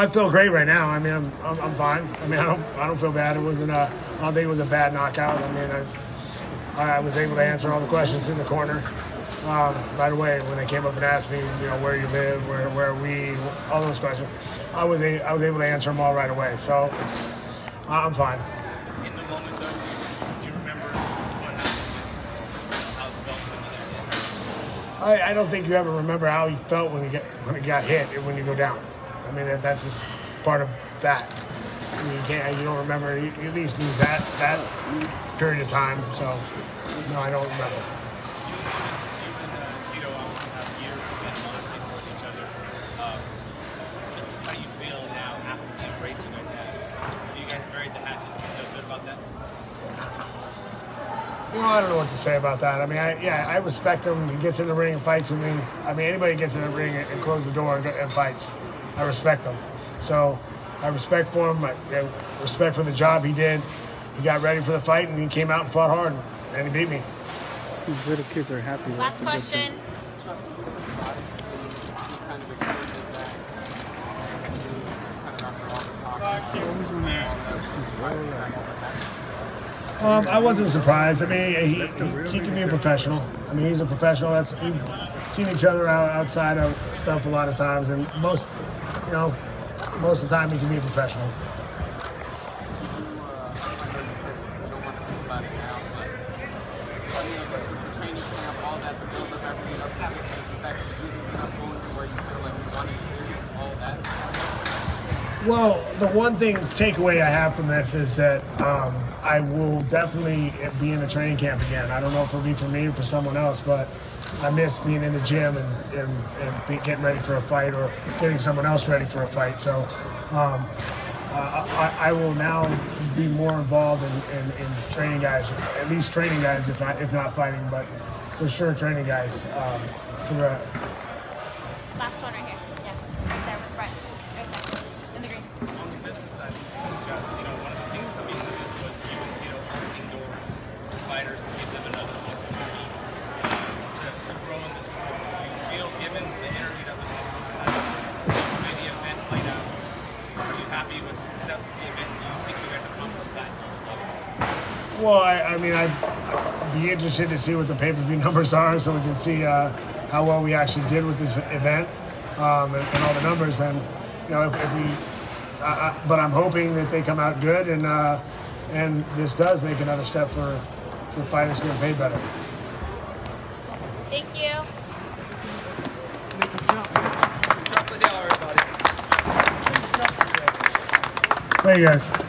I feel great right now. I mean, I'm fine. I mean, I don't feel bad. It wasn't a, I don't think it was a bad knockout. I mean, I was able to answer all the questions in the corner right away when they came up and asked me, you know, where you live, where are we, all those questions. I was able to answer them all right away. So I'm fine. In the moment, though, do you remember what happened? I don't think you ever remember how you felt when you got hit and when you go down. I mean, that's just part of that. I mean, you don't remember. You at least lose that period of time. So, no, I don't remember. You and Tito obviously have years of animosity towards each other. How do you feel now after the embrace you guys had? Have you guys buried the hatchet? Do you feel good about that? You know, I don't know what to say about that. I mean, I respect him. He gets in the ring and fights with me. I mean, anybody gets in the ring and closes the door and fights. I respect him. So I respect for him, I respect for the job he did. He got ready for the fight and he came out and fought hard and he beat me. These little kids are happy. Last question. I wasn't surprised. I mean, he can be a professional. I mean, he's a professional. We've seen each other outside of stuff a lot of times, and most, you know, most of the time he can be a professional. Well, the one thing takeaway I have from this is that I will definitely be in a training camp again. I don't know if it'll be for me or for someone else, but I miss being in the gym and getting ready for a fight or getting someone else ready for a fight. So I will now be more involved in training guys, at least training guys, if not fighting, but for sure training guys. For the last one right here. Well, I mean, I'd be interested to see what the pay-per-view numbers are so we can see how well we actually did with this event and all the numbers. And, you know, but I'm hoping that they come out good and this does make another step for fighters getting paid better. Thank you. Thank you, guys.